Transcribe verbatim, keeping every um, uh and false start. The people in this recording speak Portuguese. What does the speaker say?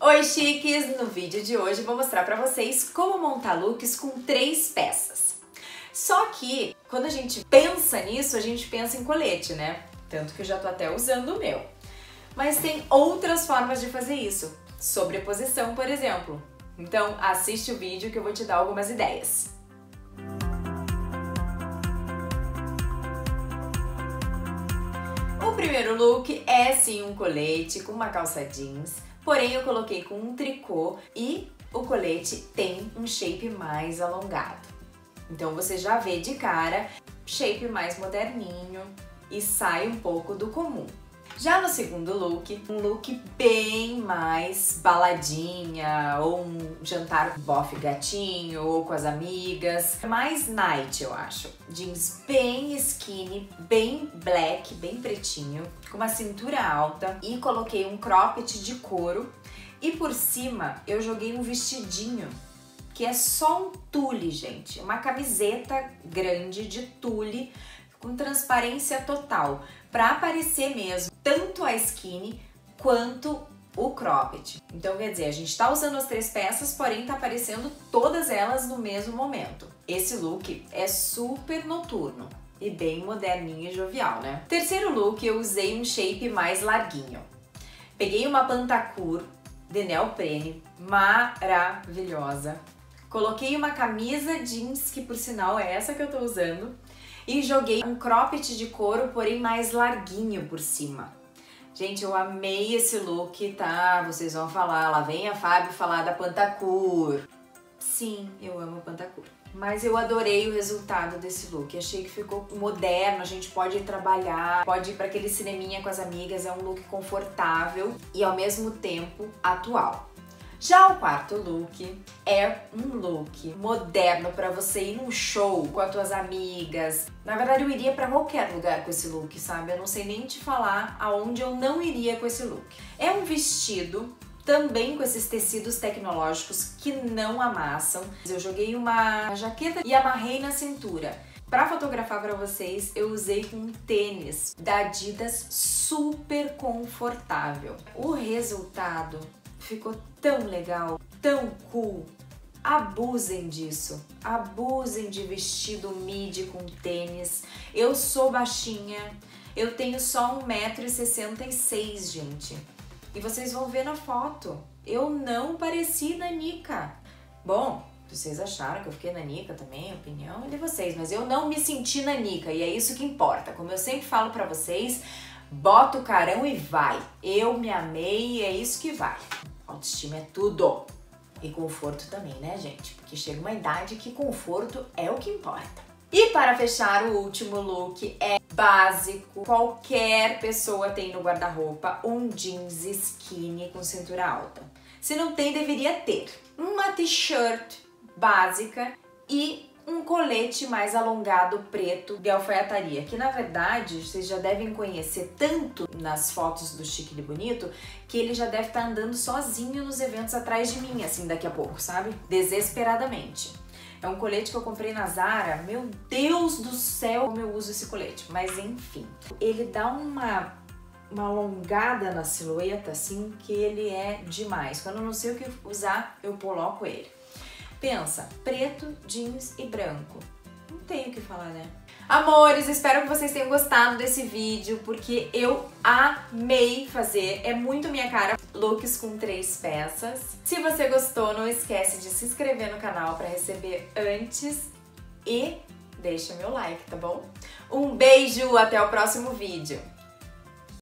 Oi chiques! No vídeo de hoje eu vou mostrar pra vocês como montar looks com três peças. Só que quando a gente pensa nisso, a gente pensa em colete, né? Tanto que eu já tô até usando o meu. Mas tem outras formas de fazer isso, sobreposição, por exemplo. Então assiste o vídeo que eu vou te dar algumas ideias. O primeiro look é sim um colete com uma calça jeans. Porém, eu coloquei com um tricô e o colete tem um shape mais alongado. Então você já vê de cara, shape mais moderninho e sai um pouco do comum. Já no segundo look, um look bem mais baladinha, ou um jantar bofe gatinho, ou com as amigas. Mais night, eu acho. Jeans bem skinny, bem black, bem pretinho, com uma cintura alta. E coloquei um cropped de couro. E por cima, eu joguei um vestidinho, que é só um tule, gente. Uma camiseta grande de tule, com transparência total, para aparecer mesmo tanto a skinny quanto o cropped. Então, quer dizer, a gente tá usando as três peças, porém tá aparecendo todas elas no mesmo momento. Esse look é super noturno e bem moderninho e jovial, né? Terceiro look, eu usei um shape mais larguinho. Peguei uma pantacourt de neoprene maravilhosa. Coloquei uma camisa jeans, que por sinal é essa que eu tô usando, e joguei um cropped de couro, porém mais larguinho por cima. Gente, eu amei esse look, tá? Vocês vão falar, lá vem a Fábio falar da pantacourt. Sim, eu amo pantacourt. Mas eu adorei o resultado desse look, achei que ficou moderno, a gente pode ir trabalhar, pode ir para aquele cineminha com as amigas, é um look confortável e ao mesmo tempo atual. Já o quarto look é um look moderno para você ir num show com as tuas amigas. Na verdade, eu iria para qualquer lugar com esse look, sabe? Eu não sei nem te falar aonde eu não iria com esse look. É um vestido também com esses tecidos tecnológicos que não amassam. Eu joguei uma jaqueta e amarrei na cintura. Para fotografar para vocês, eu usei um tênis da Adidas super confortável. O resultado ficou tão legal, tão cool. Abusem disso, abusem de vestido midi com tênis. Eu sou baixinha, eu tenho só um metro e sessenta e seis, gente. E vocês vão ver na foto, eu não pareci nanica. Bom, vocês acharam que eu fiquei nanica também, a opinião é de vocês, mas eu não me senti nanica e é isso que importa. Como eu sempre falo pra vocês, bota o carão e vai. Eu me amei e é isso que vai. Autoestima é tudo. E conforto também, né, gente? Porque chega uma idade que conforto é o que importa. E para fechar, o último look é básico. Qualquer pessoa tem no guarda-roupa um jeans skinny com cintura alta. Se não tem, deveria ter. Uma t-shirt básica e um colete mais alongado preto de alfaiataria, que na verdade vocês já devem conhecer tanto nas fotos do Chique de Bonito, que ele já deve estar andando sozinho nos eventos atrás de mim, assim, daqui a pouco, sabe? Desesperadamente. É um colete que eu comprei na Zara, meu Deus do céu como eu uso esse colete, mas enfim. Ele dá uma, uma alongada na silhueta, assim, que ele é demais. Quando eu não sei o que usar, eu coloco ele. Pensa, preto, jeans e branco. Não tenho o que falar, né? Amores, espero que vocês tenham gostado desse vídeo, porque eu amei fazer. É muito minha cara, looks com três peças. Se você gostou, não esquece de se inscrever no canal para receber antes e deixa meu like, tá bom? Um beijo, até o próximo vídeo!